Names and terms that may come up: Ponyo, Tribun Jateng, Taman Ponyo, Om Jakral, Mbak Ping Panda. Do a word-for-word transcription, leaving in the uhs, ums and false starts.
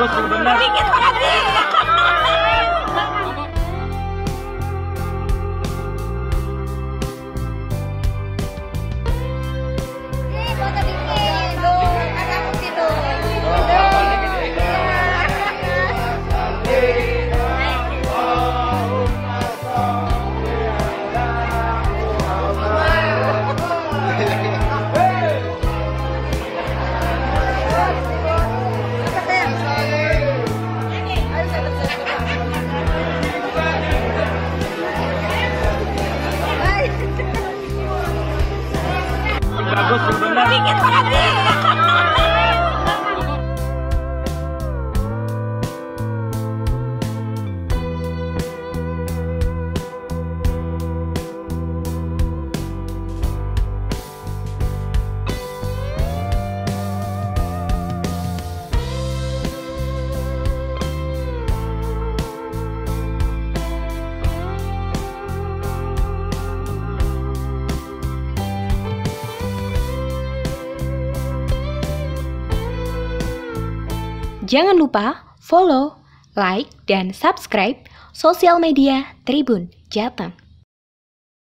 bagus, benar. Dikit lagi. Bagus, benar. Dikit lagi. Jangan lupa follow, like, dan subscribe sosial media Tribun Jateng.